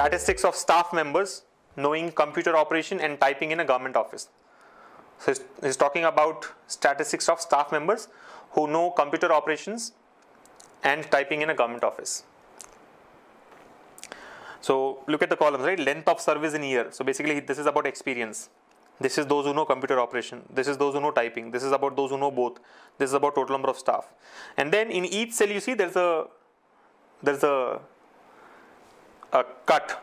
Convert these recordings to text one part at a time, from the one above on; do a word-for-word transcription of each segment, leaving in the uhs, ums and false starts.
Statistics of staff members knowing computer operation and typing in a government office. So he's talking about statistics of staff members who know computer operations and typing in a government office. So look at the columns, right? Length of service in year. So basically this is about experience. This is those who know computer operation. This is those who know typing. This is about those who know both. This is about total number of staff. And then in each cell you see there's a there's a, a cut,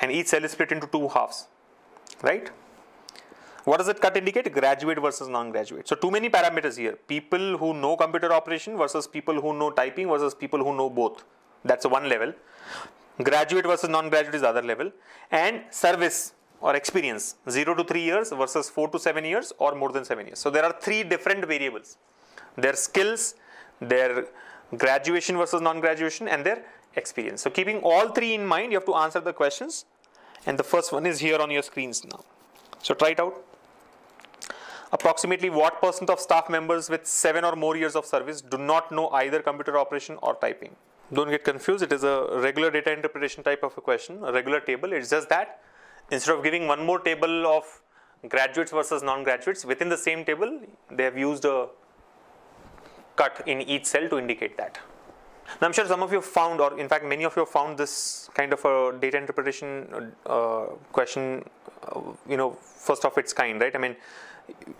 and each cell is split into two halves, right? What does that cut indicate? Graduate versus non-graduate. So too many parameters here. People who know computer operation versus people who know typing versus people who know both. That's one level. Graduate versus non-graduate is the other level. And service or experience, zero to three years versus four to seven years or more than seven years. So there are three different variables. Their skills, their graduation versus non-graduation, and their experience. So keeping all three in mind, you have to answer the questions. And the first one is here on your screens now. So try it out. Approximately what percent of staff members with seven or more years of service do not know either computer operation or typing? Don't get confused. It is a regular data interpretation type of a question, a regular table. It's just that instead of giving one more table of graduates versus non-graduates, within the same table, they have used a cut in each cell to indicate that. Now, I'm sure some of you have found, or in fact, many of you have found this kind of a data interpretation uh, question, uh, you know, first of its kind, right? I mean,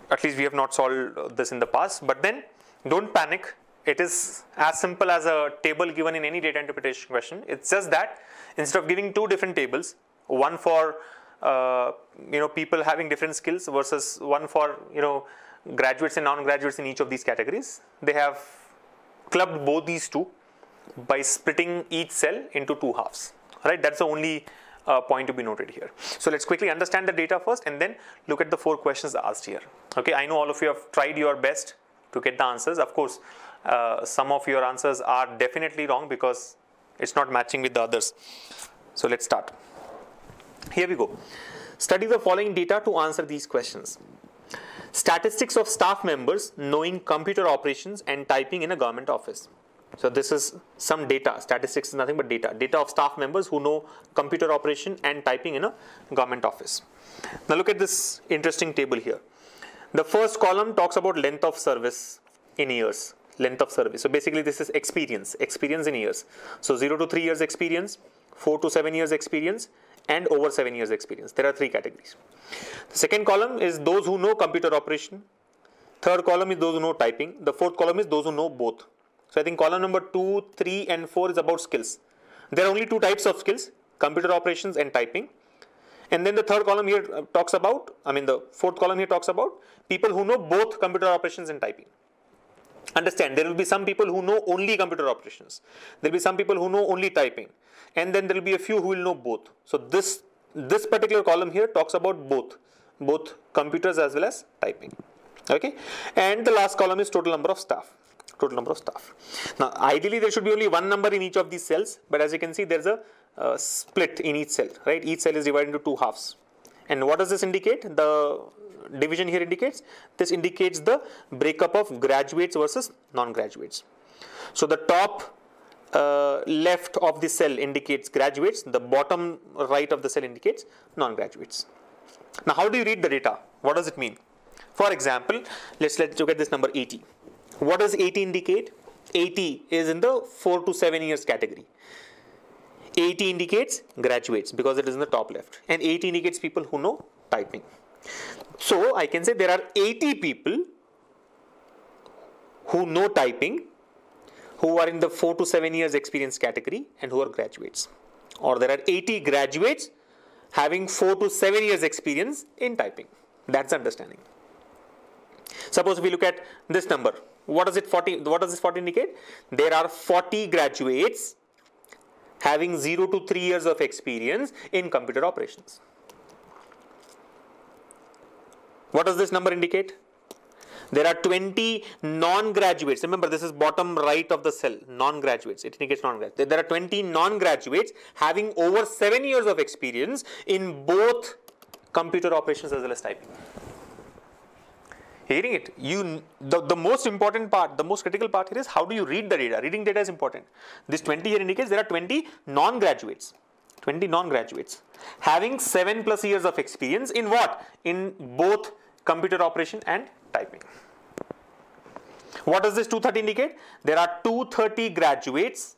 at least we have not solved this in the past, but then don't panic. It is as simple as a table given in any data interpretation question. It's just that instead of giving two different tables, one for, uh, you know, people having different skills versus one for, you know, graduates and non-graduates in each of these categories, they have clubbed both these two by splitting each cell into two halves, right? That's the only uh, point to be noted here. So let's quickly understand the data first and then look at the four questions asked here. Okay, I know all of you have tried your best to get the answers. Of course, uh, some of your answers are definitely wrong because it's not matching with the others. So let's start. Here we go. Study the following data to answer these questions. Statistics of staff members knowing computer operations and typing in a government office. So this is some data. Statistics is nothing but data. Data of staff members who know computer operation and typing in a government office. Now look at this interesting table here. The first column talks about length of service in years. Length of service. So basically this is experience. Experience in years. So zero to three years experience, four to seven years experience, and over seven years experience. There are three categories. The second column is those who know computer operation. Third column is those who know typing. The fourth column is those who know both. So I think column number two, three and four is about skills. There are only two types of skills, computer operations and typing. And then the third column here talks about, I mean the fourth column here talks about people who know both computer operations and typing. Understand, there will be some people who know only computer operations. There will be some people who know only typing. And then there will be a few who will know both. So this, this particular column here talks about both, both computers as well as typing. Okay. And the last column is total number of staff. Total number of staff. Now, ideally there should be only one number in each of these cells, but as you can see, there's a uh, split in each cell, right? Each cell is divided into two halves. And what does this indicate? The division here indicates, this indicates the breakup of graduates versus non-graduates. So the top uh, left of the cell indicates graduates, the bottom right of the cell indicates non-graduates. Now, how do you read the data? What does it mean? For example, let's, let's look at this number eighty. What does eighty indicate? eighty is in the four to seven years category. eighty indicates graduates because it is in the top left. And eighty indicates people who know typing. So I can say there are eighty people who know typing, who are in the four to seven years experience category and who are graduates. Or there are eighty graduates having four to seven years experience in typing. That's understanding. Suppose we look at this number. What does it forty? What does this forty indicate? There are forty graduates having zero to three years of experience in computer operations. What does this number indicate? There are twenty non-graduates. Remember, this is bottom right of the cell. Non-graduates. It indicates non-graduates. There are twenty non-graduates having over seven years of experience in both computer operations as well as typing. Hearing it, you, the, the most important part, the most critical part here is how do you read the data? Reading data is important. This twenty here indicates there are twenty non-graduates twenty non-graduates having seven plus years of experience in what? In both computer operation and typing. What does this two hundred thirty indicate? There are two hundred thirty graduates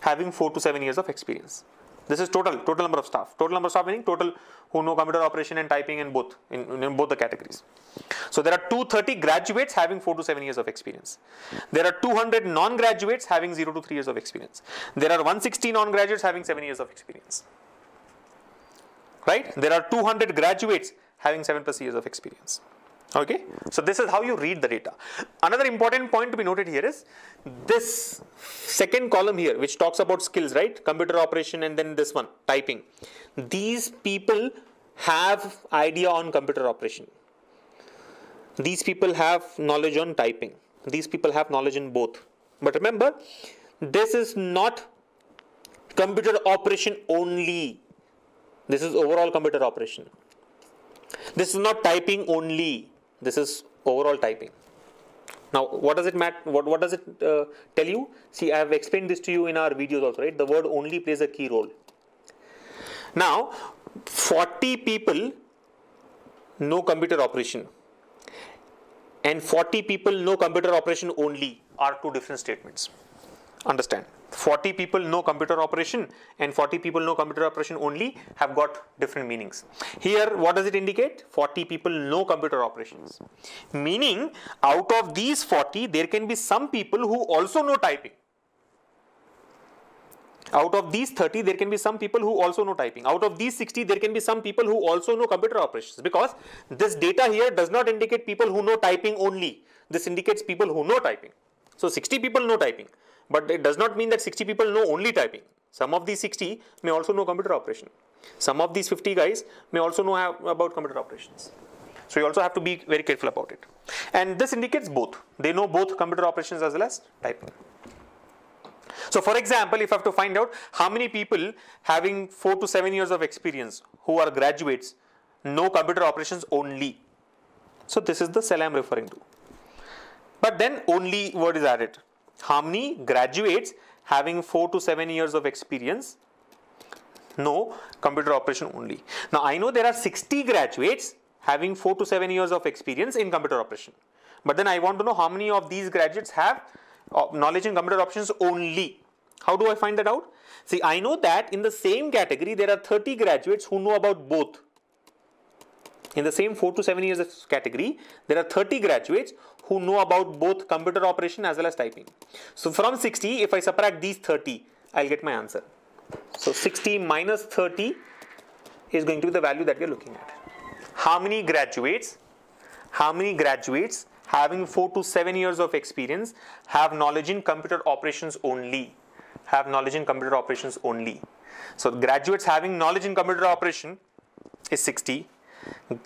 having four to seven years of experience. This is total, total number of staff. Total number of staff meaning total who know computer operation and typing in both, in, in both the categories. So there are two hundred thirty graduates having four to seven years of experience. There are two hundred non-graduates having zero to three years of experience. There are one hundred sixty non-graduates having seven years of experience. Right? There are two hundred graduates having seven plus years of experience. Okay, so this is how you read the data. Another important point to be noted here is this second column here, which talks about skills, right? Computer operation, and then this one, typing. These people have idea on computer operation. These people have knowledge on typing. These people have knowledge in both. But remember, this is not computer operation only. This is overall computer operation. This is not typing only. This is overall typing. Now, what does it matter? What, what does it uh, tell you? See, I have explained this to you in our videos also, right? The word only plays a key role. Now, forty people know computer operation and forty people know computer operation only are two different statements. Understand? forty people know computer operation and forty people know computer operation only have got different meanings. Here, what does it indicate? forty people know computer operations. Meaning, out of these forty, there can be some people who also know typing. Out of these thirty, there can be some people who also know typing. Out of these sixty, there can be some people who also know computer operations, because this data here does not indicate people who know typing only. This indicates people who know typing. So, sixty people know typing. But it does not mean that sixty people know only typing. Some of these sixty may also know computer operation. Some of these fifty guys may also know about computer operations. So you also have to be very careful about it. And this indicates both. They know both computer operations as well as typing. So for example, if I have to find out how many people having four to seven years of experience who are graduates know computer operations only. So this is the cell I am referring to. But then only word is added. How many graduates having four to seven years of experience know computer operation only. Now, I know there are sixty graduates having four to seven years of experience in computer operation. But then I want to know how many of these graduates have knowledge in computer operations only. How do I find that out? See, I know that in the same category, there are thirty graduates who know about both. In the same four to seven years of category, there are thirty graduates who know about both computer operation as well as typing. So from sixty, if I subtract these thirty, I'll get my answer. So sixty minus thirty is going to be the value that we're looking at. How many graduates, how many graduates having four to seven years of experience have knowledge in computer operations only? Have knowledge in computer operations only. So graduates having knowledge in computer operation is sixty.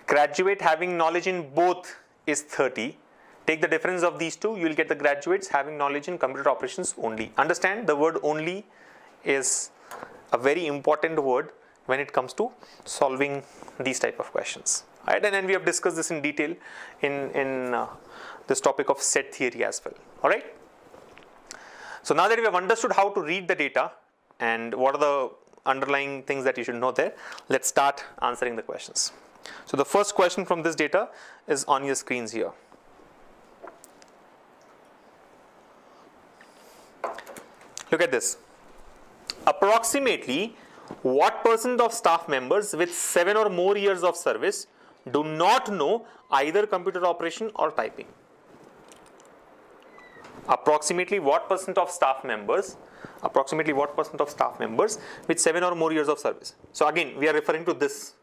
Graduate having knowledge in both is thirty. Take the difference of these two, you will get the graduates having knowledge in computer operations only. Understand, the word only is a very important word when it comes to solving these type of questions. Right? And then we have discussed this in detail in, in uh, this topic of set theory as well. Alright. So now that we have understood how to read the data and what are the underlying things that you should know there, let's start answering the questions. So the first question from this data is on your screens here. Look at this. Approximately what percent of staff members with seven or more years of service do not know either computer operation or typing? Approximately what percent of staff members, approximately what percent of staff members with seven or more years of service? So again, we are referring to this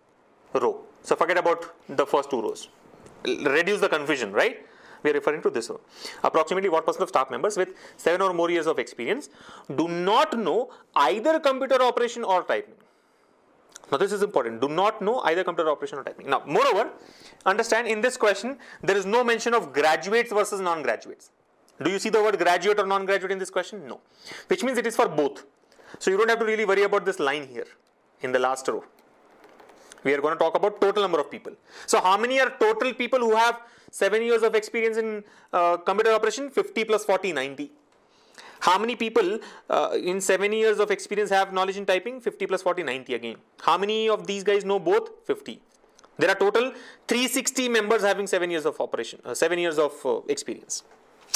row. So forget about the first two rows. Reduce the confusion, right? We are referring to this row. Approximately what percent of staff members with seven or more years of experience do not know either computer operation or typing? Now this is important. Do not know either computer operation or typing. Now moreover, understand in this question, there is no mention of graduates versus non-graduates. Do you see the word graduate or non-graduate in this question? No. Which means it is for both. So you don't have to really worry about this line here in the last row. We are going to talk about total number of people. So how many are total people who have seven years of experience in uh, computer operation? fifty plus forty, ninety. How many people uh, in seven years of experience have knowledge in typing? fifty plus forty, ninety again. How many of these guys know both? fifty. There are total three hundred sixty members having seven years of operation, uh, seven years of uh, experience.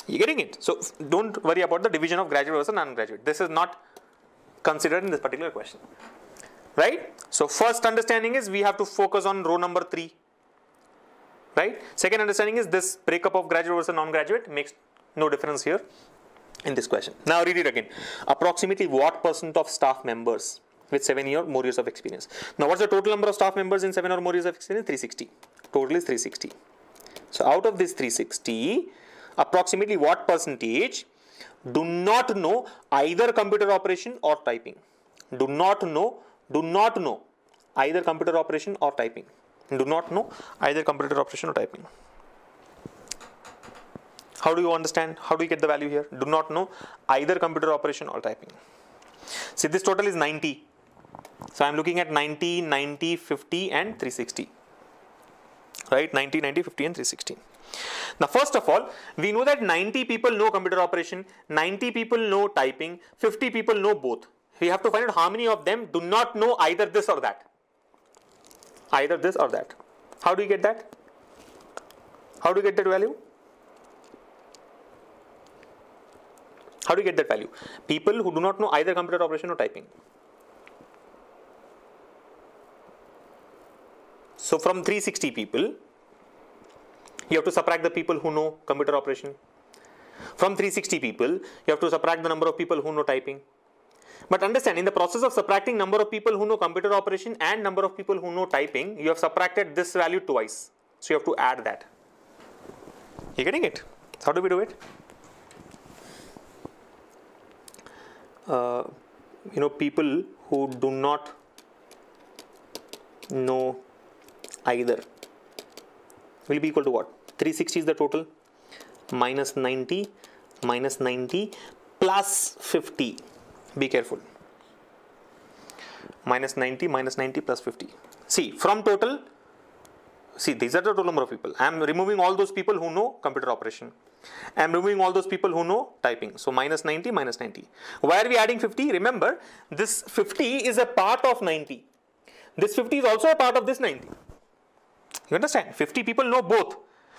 You getting it? So don't worry about the division of graduate versus non-graduate. This is not considered in this particular question, right? So first understanding is we have to focus on row number three, right? Second understanding is this breakup of graduate versus non-graduate makes no difference here in this question. Now read it again. Approximately what percent of staff members with seven or more years of experience? Now what's the total number of staff members in seven or more years of experience? three hundred sixty. Total is three hundred sixty. So out of this three hundred sixty, approximately what percentage do not know either computer operation or typing? Do not know, do not know either computer operation or typing. Do not know either computer operation or typing. How do you understand? How do you get the value here? Do not know either computer operation or typing. See, this total is ninety. So I am looking at ninety, ninety, fifty and three hundred sixty. Right? ninety, ninety, fifty and three hundred sixty. Now first of all, we know that ninety people know computer operation, ninety people know typing, fifty people know both. We have to find out how many of them do not know either this or that. Either this or that. How do you get that? How do you get that value? How do you get that value? People who do not know either computer operation or typing. So from three hundred sixty people, you have to subtract the people who know computer operation. From three hundred sixty people, you have to subtract the number of people who know typing. But understand, in the process of subtracting number of people who know computer operation and number of people who know typing, you have subtracted this value twice. So you have to add that. You getting it? How do we do it? Uh, you know, people who do not know either will be equal to what? three hundred sixty is the total, minus ninety, minus ninety, plus fifty. Be careful. Minus ninety, minus ninety, plus fifty. See, from total, see, these are the total number of people. I am removing all those people who know computer operation. I am removing all those people who know typing. So minus ninety, minus ninety. Why are we adding fifty? Remember, this fifty is a part of ninety. This fifty is also a part of this ninety. You understand? fifty people know both.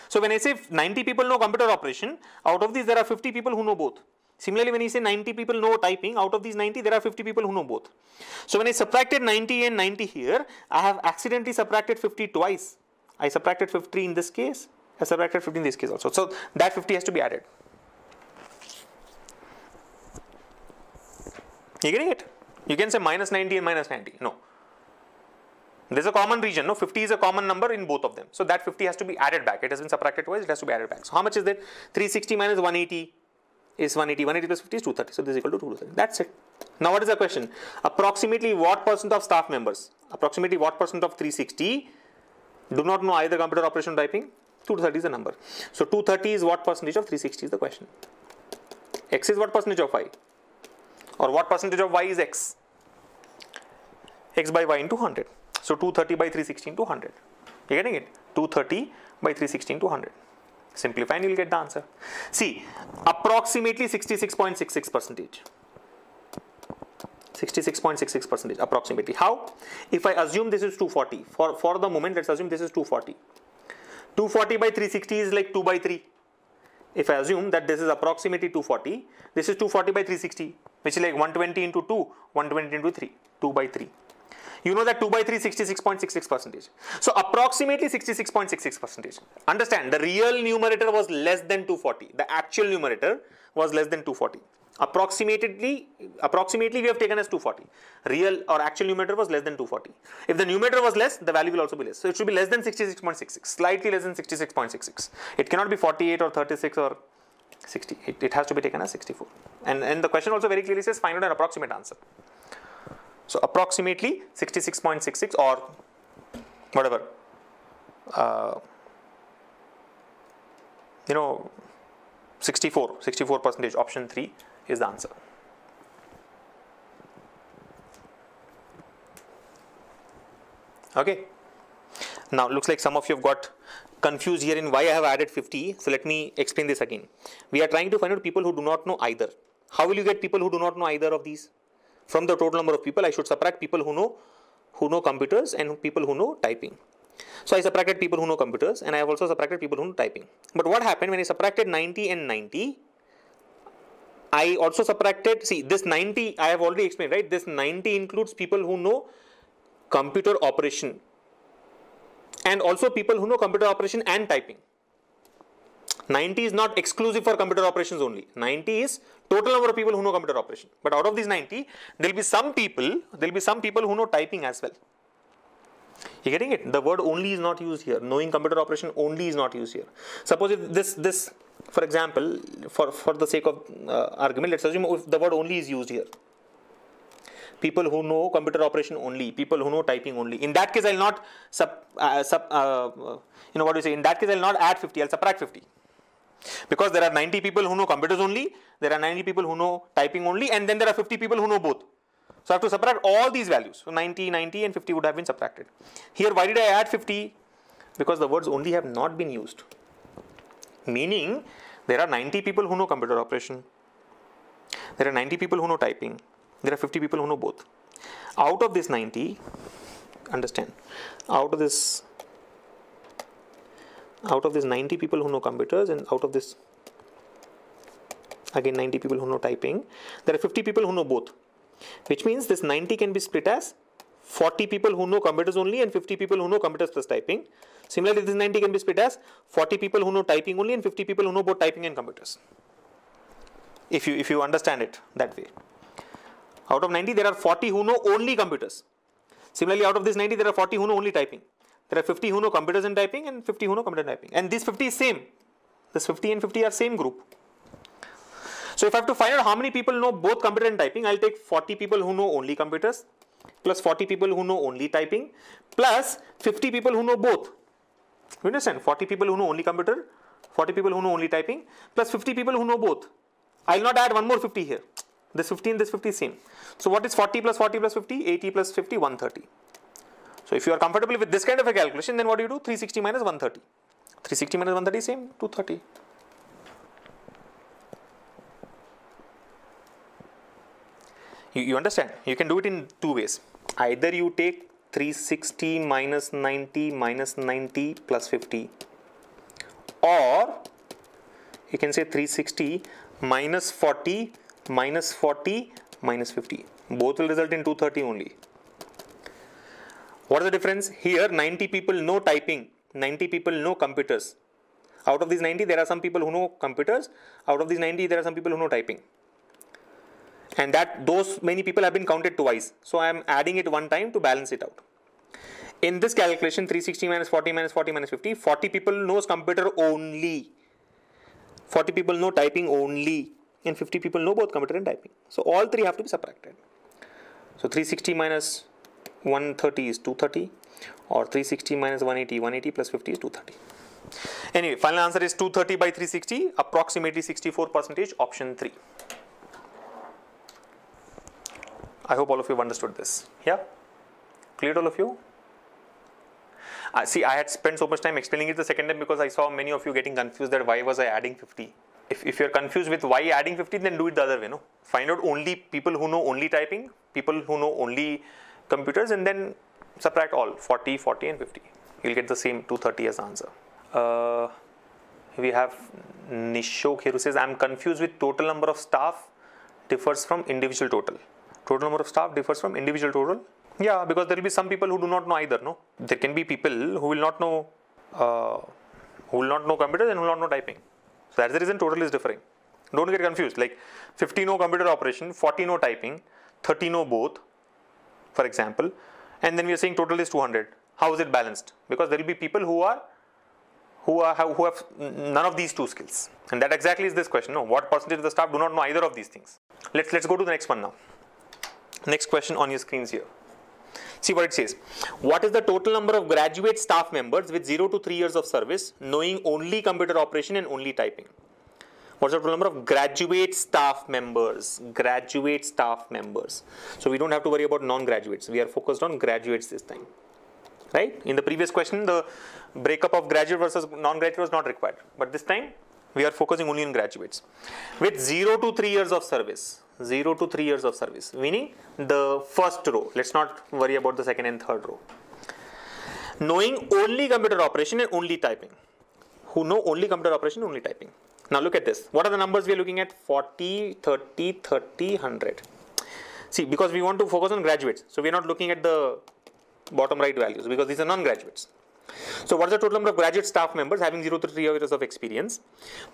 So when I say ninety people know computer operation, out of these there are fifty people who know both. Similarly, when you say ninety people know typing, out of these ninety, there are fifty people who know both. So when I subtracted ninety and ninety here, I have accidentally subtracted fifty twice. I subtracted fifty in this case. I subtracted fifty in this case also. So that fifty has to be added. You getting it? You can say minus ninety and minus ninety. No. There's a common region. No, fifty is a common number in both of them. So that fifty has to be added back. It has been subtracted twice. It has to be added back. So how much is that? three hundred sixty minus one hundred eighty. Is one hundred eighty, one hundred eighty plus fifty is two hundred thirty. So this is equal to two hundred thirty. That's it. Now what is the question? Approximately what percent of staff members, approximately what percent of three hundred sixty do not know either computer operation or typing? two hundred thirty is the number. So two hundred thirty is what percentage of three hundred sixty is the question. X is what percentage of Y? Or what percentage of Y is X? X by Y into one hundred. So two hundred thirty by three hundred sixty into one hundred. You getting it? two hundred thirty by three hundred sixty into one hundred. Simplify and you will get the answer. See, approximately sixty-six point six six percent. sixty-six point six six percent approximately. How? If I assume this is two hundred forty, for, for the moment let's assume this is two hundred forty. two hundred forty by three hundred sixty is like two by three. If I assume that this is approximately two hundred forty, this is two hundred forty by three hundred sixty, which is like one hundred twenty into two, one hundred twenty into three, two by three. You know that two by three is sixty-six point six six percent. So approximately sixty-six point six six percent. Understand, the real numerator was less than two hundred forty. The actual numerator was less than two hundred forty. Approximately, approximately we have taken as two hundred forty. Real or actual numerator was less than two hundred forty. If the numerator was less, the value will also be less. So it should be less than sixty-six point six six. Slightly less than sixty-six point six six. It cannot be forty-eight or thirty-six or sixty. It, it has to be taken as sixty-four. And, and the question also very clearly says find out an approximate answer. So approximately sixty-six point six six or whatever, uh, you know, sixty-four, sixty-four percent, option three is the answer. Okay. Now looks like some of you have got confused here in why I have added fifty. So let me explain this again. We are trying to find out people who do not know either. How will you get people who do not know either of these? From the total number of people, I should subtract people who know who know computers and people who know typing. So I subtracted people who know computers, and I have also subtracted people who know typing. But what happened when I subtracted ninety and ninety? I also subtracted, see this ninety, I have already explained, right? This ninety includes people who know computer operation and also people who know computer operation and typing. ninety is not exclusive for computer operations only. ninety is total number of people who know computer operation. But out of these ninety, there will be some people, there will be some people who know typing as well. You getting it? The word only is not used here. Knowing computer operation only is not used here. Suppose if this, this, for example, for, for the sake of uh, argument, let's assume if the word only is used here. People who know computer operation only, people who know typing only. In that case, I will not, sub, uh, sub, uh, you know what do you say, in that case I will not add fifty, I will subtract fifty. Because there are ninety people who know computers only, there are ninety people who know typing only, and then there are fifty people who know both. So I have to subtract all these values. So ninety, ninety and fifty would have been subtracted. Here why did I add fifty? Because the words only have not been used. Meaning there are ninety people who know computer operation. There are ninety people who know typing. There are fifty people who know both. Out of this ninety, understand, out of this out of this ninety people who know computers, and out of this again ninety people who know typing, there are fifty people who know both, which means this ninety can be split as forty people who know computers only and fifty people who know computers plus typing. Similarly, this ninety can be split as forty people who know typing only and fifty people who know both typing and computers. If you, if you understand it that way. Out of ninety, there are forty who know only computers. Similarly, out of this ninety, there are forty who know only typing. There are fifty who know computers and typing and fifty who know computer typing. And these fifty is same. This fifty and fifty are same group. So if I have to find out how many people know both computer and typing, I will take forty people who know only computers plus forty people who know only typing plus fifty people who know both. You understand? forty people who know only computer, forty people who know only typing plus fifty people who know both. I will not add one more fifty here. This fifty and this fifty is same. So what is forty plus forty plus fifty? eighty plus fifty, one hundred thirty. So if you are comfortable with this kind of a calculation, then what do you do? three sixty minus one thirty. three sixty minus one thirty is same, two thirty. You, you understand? You can do it in two ways. Either you take three sixty minus ninety minus ninety plus fifty, or you can say three sixty minus forty minus forty minus fifty. Both will result in two thirty only. What is the difference? Here ninety people know typing, ninety people know computers. Out of these ninety, there are some people who know computers. Out of these ninety, there are some people who know typing. And that those many people have been counted twice. So I am adding it one time to balance it out. In this calculation, three sixty minus forty minus forty minus fifty, forty people knows computer only. forty people know typing only. And fifty people know both computer and typing. So all three have to be subtracted. So three sixty minus one thirty is two thirty, or three sixty minus one eighty, one eighty plus fifty is two thirty. Anyway, final answer is two thirty by three sixty, approximately sixty-four percent, option three. I hope all of you have understood this. Yeah? Clear all of you? Uh, see, I had spent so much time explaining it the second time because I saw many of you getting confused that why was I adding fifty. If, if you are confused with why adding fifty, then do it the other way. No? Find out only people who know only typing, people who know only computers, and then subtract all forty, forty and fifty. You will get the same two thirty as answer. Uh, we have Nishok here who says, I am confused with total number of staff differs from individual total. Total number of staff differs from individual total? Yeah, because there will be some people who do not know either, no? There can be people who will not know, uh, who will not know computers and who will not know typing. So that's the reason total is differing. Don't get confused, like fifty know computer operation, forty know typing, thirty know both, for example, and then we are saying total is two hundred. How is it balanced? Because there will be people who are, who are, who have none of these two skills, and that exactly is this question. No, what percentage of the staff do not know either of these things? Let's let's go to the next one now. Next question on your screens here. See what it says. What is the total number of graduate staff members with zero to three years of service, knowing only computer operation and only typing? What's the total number of graduate staff members? Graduate staff members. So we don't have to worry about non-graduates. We are focused on graduates this time, right? In the previous question, the breakup of graduate versus non-graduate was not required. But this time, we are focusing only on graduates with zero to three years of service. zero to three years of service, meaning the first row. Let's not worry about the second and third row. Knowing only computer operation and only typing. Who know only computer operation, only typing. Now look at this. What are the numbers we are looking at? forty, thirty, thirty, one hundred. See, because we want to focus on graduates. So we are not looking at the bottom right values because these are non-graduates. So what is the total number of graduate staff members having zero to three years of experience?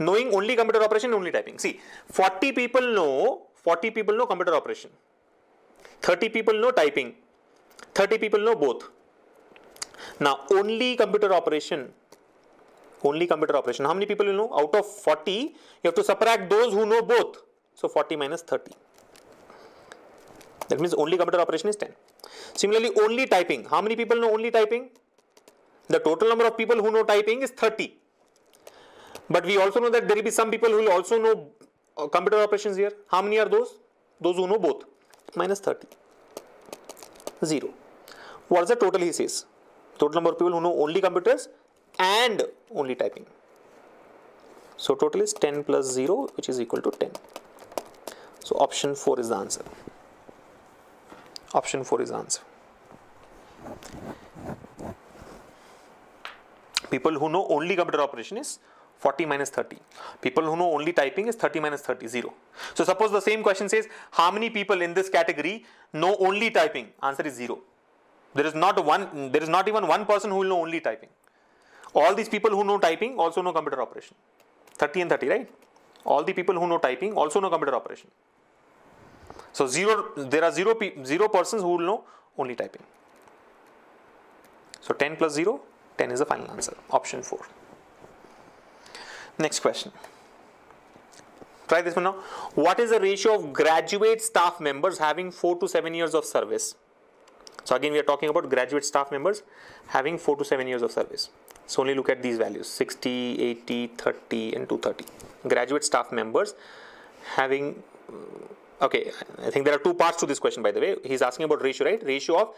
Knowing only computer operation, only typing. See, forty people know, forty people know computer operation. thirty people know typing. thirty people know both. Now only computer operation. Only computer operation. How many people will know? Out of forty, you have to subtract those who know both. So forty minus thirty. That means only computer operation is ten. Similarly, only typing. How many people know only typing? The total number of people who know typing is thirty. But we also know that there will be some people who will also know uh, computer operations here. How many are those? Those who know both. minus thirty. zero. What is the total he says? Total number of people who know only computers and only typing. So total is ten plus zero, which is equal to ten. So option four is the answer. Option four is the answer. People who know only computer operation is forty minus thirty. People who know only typing is thirty minus thirty, zero. So suppose the same question says, how many people in this category know only typing? Answer is zero. There is not one, there is not even one person who will know only typing. All these people who know typing also know computer operation. thirty and thirty, right? All the people who know typing also know computer operation. So zero, there are zero, zero persons who will know only typing. So ten plus zero, ten is the final answer. Option four. Next question. Try this one now. What is the ratio of graduate staff members having four to seven years of service? So again, we are talking about graduate staff members having four to seven years of service. So only look at these values, sixty, eighty, thirty and two hundred thirty. Graduate staff members having, okay, I think there are two parts to this question, by the way. He's asking about ratio, right? Ratio of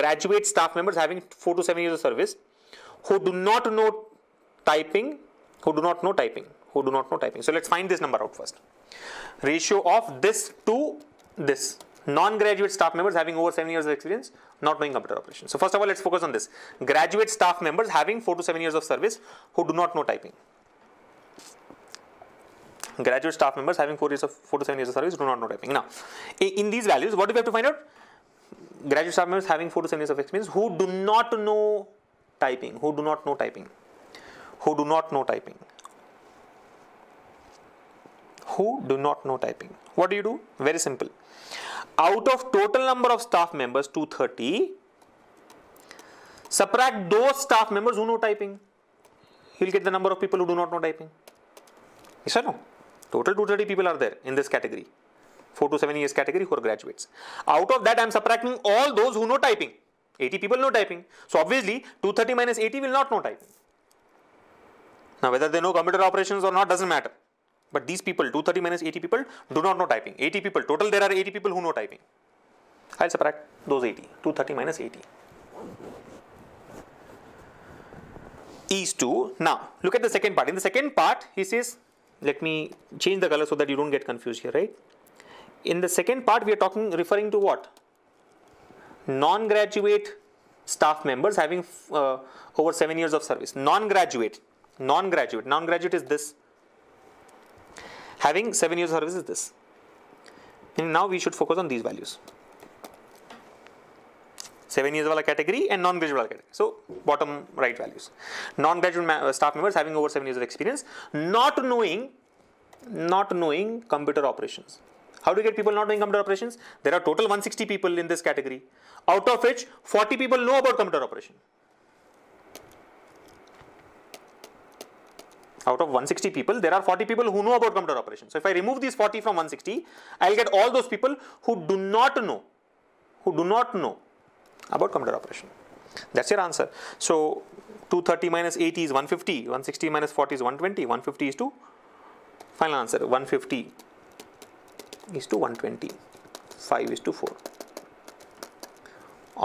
graduate staff members having four to seven years of service who do not know typing, who do not know typing, who do not know typing. So let's find this number out first. Ratio of this to this. Non-graduate staff members having over seven years of experience, not knowing computer operations. So first of all, let's focus on this. Graduate staff members having four to seven years of service who do not know typing. Graduate staff members having four, years of, four to seven years of service do not know typing. Now, in these values, what do we have to find out? Graduate staff members having four to seven years of experience who do not know typing, who do not know typing, who do not know typing. Who do not know typing. What do you do? Very simple. Out of total number of staff members, two hundred thirty, subtract those staff members who know typing. You will get the number of people who do not know typing. Yes or no? Total two hundred thirty people are there in this category. four to seven years category who are graduates. Out of that, I am subtracting all those who know typing. eighty people know typing. So obviously, two hundred thirty minus eighty will not know typing. Now, whether they know computer operations or not doesn't matter. But these people, two hundred thirty minus eighty people, do not know typing. eighty people, total there are eighty people who know typing. I'll subtract those eighty. two hundred thirty minus eighty. Is two. Now, look at the second part. In the second part, he says, let me change the color so that you don't get confused here, right? In the second part, we are talking, referring to what? Non-graduate staff members having uh, over seven years of service. Non-graduate. Non-graduate. Non-graduate is this. Having seven years of service is this. And now we should focus on these values. seven years wala category and non-graduate wala category. So, bottom right values. Non-graduate staff members having over seven years of experience, not knowing, not knowing computer operations. How do you get people not knowing computer operations? There are total one hundred sixty people in this category, out of which forty people know about computer operation. Out of one hundred sixty people, there are forty people who know about computer operations. So if I remove these forty from one hundred sixty, I'll get all those people who do not know, who do not know about computer operation. That's your answer. So two hundred thirty minus eighty is one hundred fifty, one hundred sixty minus forty is one hundred twenty, one hundred fifty is to, final answer, one hundred fifty is to one hundred twenty, five is to four.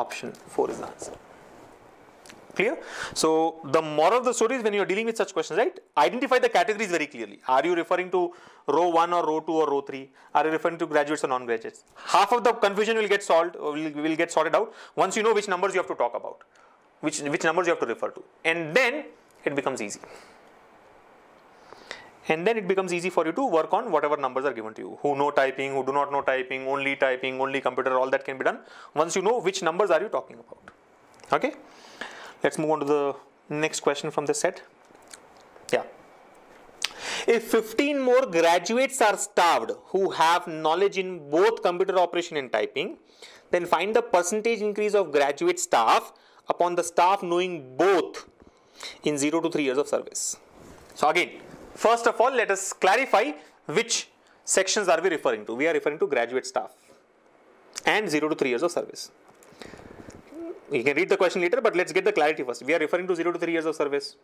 Option four is the answer. Clear? So the moral of the story is, when you are dealing with such questions, right, identify the categories very clearly. Are you referring to row one or row two or row three? Are you referring to graduates or non-graduates? Half of the confusion will get solved, will, will get sorted out once you know which numbers you have to talk about, which, which numbers you have to refer to. And then it becomes easy. And then it becomes easy for you to work on whatever numbers are given to you. Who know typing, who do not know typing, only typing, only computer, all that can be done once you know which numbers are you talking about. Okay? Let's move on to the next question from this set. Yeah. If fifteen more graduates are starved who have knowledge in both computer operation and typing, then find the percentage increase of graduate staff upon the staff knowing both in zero to three years of service. So again, first of all, let us clarify which sections are we referring to. We are referring to graduate staff and zero to three years of service. You can read the question later, but let's get the clarity first. We are referring to zero to three years of service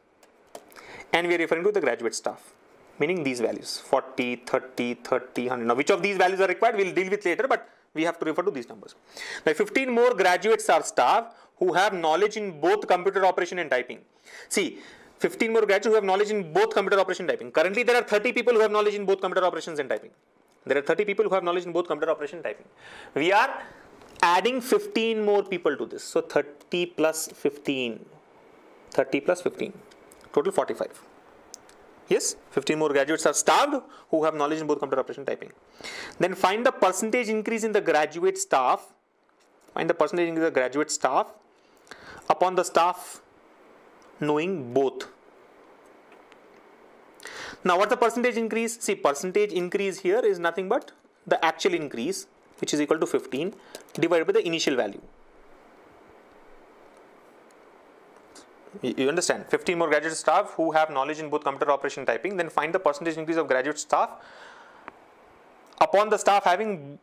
and we are referring to the graduate staff, meaning these values, forty, thirty, thirty, one hundred. Now, which of these values are required, we'll deal with later, but we have to refer to these numbers. Now, fifteen more graduates are staff who have knowledge in both computer operation and typing. See, fifteen more graduates who have knowledge in both computer operation and typing. Currently, there are thirty people who have knowledge in both computer operations and typing. There are thirty people who have knowledge in both computer operation and typing. We are adding fifteen more people to this. So, thirty plus fifteen, thirty plus fifteen, total forty-five. Yes, fifteen more graduates are starved who have knowledge in both computer operation and typing. Then find the percentage increase in the graduate staff. Find the percentage increase in the graduate staff upon the staff knowing both. Now, what's the percentage increase? See, percentage increase here is nothing but the actual increase, which is equal to fifteen divided by the initial value. You understand? fifteen more graduate staff who have knowledge in both computer operation typing, then find the percentage increase of graduate staff upon the staff having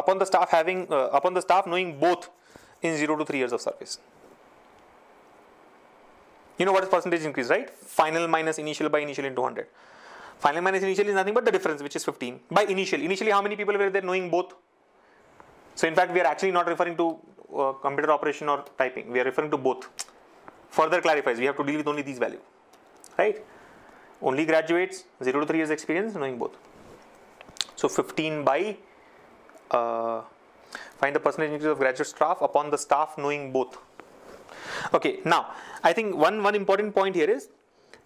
upon the staff having uh, upon the staff knowing both in zero to three years of service. You know what is percentage increase, right? Final minus initial by initial into one hundred. Final minus initial is nothing but the difference, which is fifteen. By initial, initially how many people were there knowing both? So in fact, we are actually not referring to uh, computer operation or typing. We are referring to both. Further clarifies, we have to deal with only these values, right? Only graduates, zero to three years experience, knowing both. So fifteen by, uh, find the percentage increase of graduate staff upon the staff knowing both. Okay, now I think one, one important point here is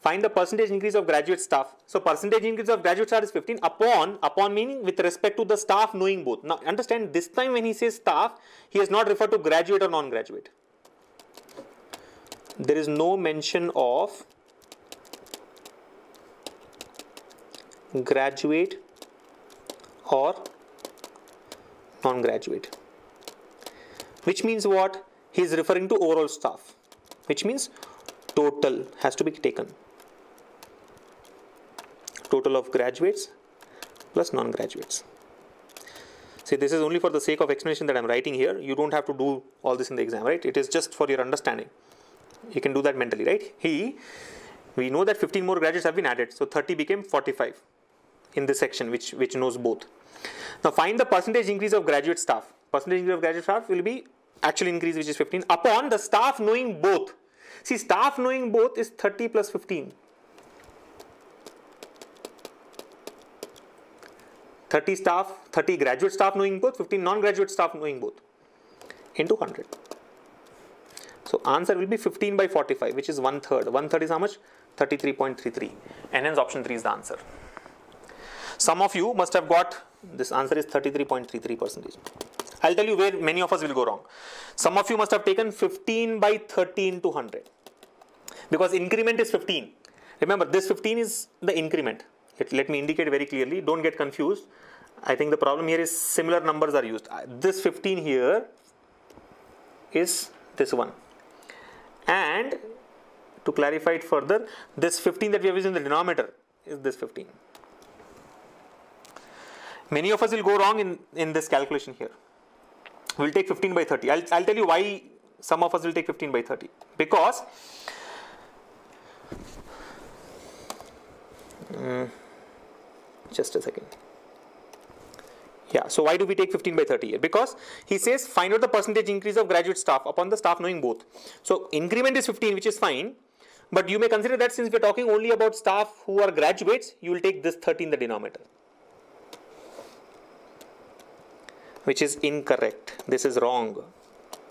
find the percentage increase of graduate staff. So percentage increase of graduate staff is fifteen upon, upon meaning with respect to the staff knowing both. Now understand, this time when he says staff, he has not referred to graduate or non-graduate. There is no mention of graduate or non-graduate, which means what? He is referring to overall staff, which means total has to be taken. Total of graduates plus non-graduates. See, this is only for the sake of explanation that I am writing here. You don't have to do all this in the exam, right? It is just for your understanding. You can do that mentally, right? He, we know that fifteen more graduates have been added. So, thirty became forty-five in this section, which, which knows both. Now, find the percentage increase of graduate staff. Percentage increase of graduate staff will be actual increase, which is fifteen, upon the staff knowing both. See, staff knowing both is thirty plus fifteen. thirty staff, thirty graduate staff knowing both, fifteen non-graduate staff knowing both, into one hundred. So answer will be fifteen by forty-five, which is one third. One third is how much? thirty-three point three three. And hence option three is the answer. Some of you must have got this answer is thirty-three point three three percentage. I'll tell you where many of us will go wrong. Some of you must have taken fifteen by thirteen to one hundred, because increment is fifteen. Remember, this fifteen is the increment. Let, let me indicate very clearly. Don't get confused. I think the problem here is similar numbers are used. This fifteen here is this one. And to clarify it further, this fifteen that we have used in the denominator is this fifteen. Many of us will go wrong in, in this calculation here. We'll take fifteen by thirty. I'll, I'll tell you why some of us will take fifteen by thirty. Because um, just a second. Yeah, so why do we take fifteen by thirty here? Because he says find out the percentage increase of graduate staff upon the staff knowing both. So increment is fifteen, which is fine. But you may consider that since we are talking only about staff who are graduates, you will take this thirty in the denominator, which is incorrect. This is wrong.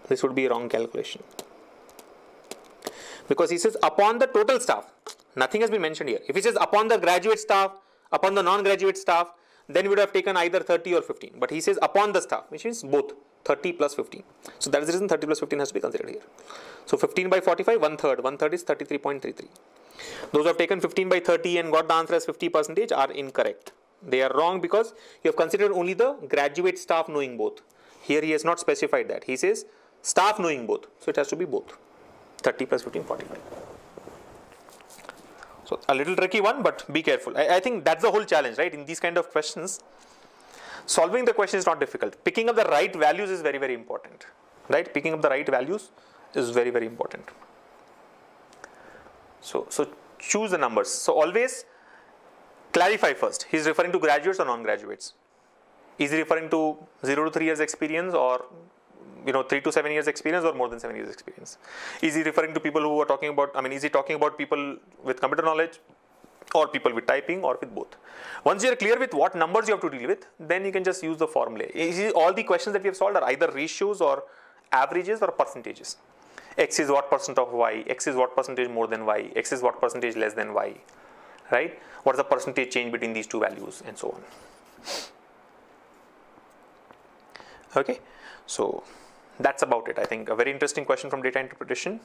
This would be a wrong calculation. Because he says upon the total staff, nothing has been mentioned here. If he says upon the graduate staff, upon the non-graduate staff, then we would have taken either thirty or fifteen. But he says upon the staff, which means both, thirty plus fifteen. So that is the reason thirty plus fifteen has to be considered here. So fifteen by forty-five, one third. One third is thirty-three point three three. Those who have taken fifteen by thirty and got the answer as fifty percent are incorrect. They are wrong because you have considered only the graduate staff knowing both. Here he has not specified that. He says staff knowing both. So it has to be both. thirty plus fifteen, forty-five. So a little tricky one, but be careful. I, I think that's the whole challenge, right? In these kind of questions, solving the question is not difficult. Picking up the right values is very, very important, right? Picking up the right values is very, very important. So, so choose the numbers. So always clarify first. He's referring to graduates or non-graduates. Is he referring to zero to three years experience, or you know, three to seven years experience, or more than seven years experience? Is he referring to people who are talking about, I mean, is he talking about people with computer knowledge, or people with typing, or with both? Once you are clear with what numbers you have to deal with, then you can just use the formula. All the questions that we have solved are either ratios or averages or percentages. X is what percent of Y, X is what percentage more than Y, X is what percentage less than Y, right? What is the percentage change between these two values, and so on. Okay, so that's about it. I think a very interesting question from data interpretation.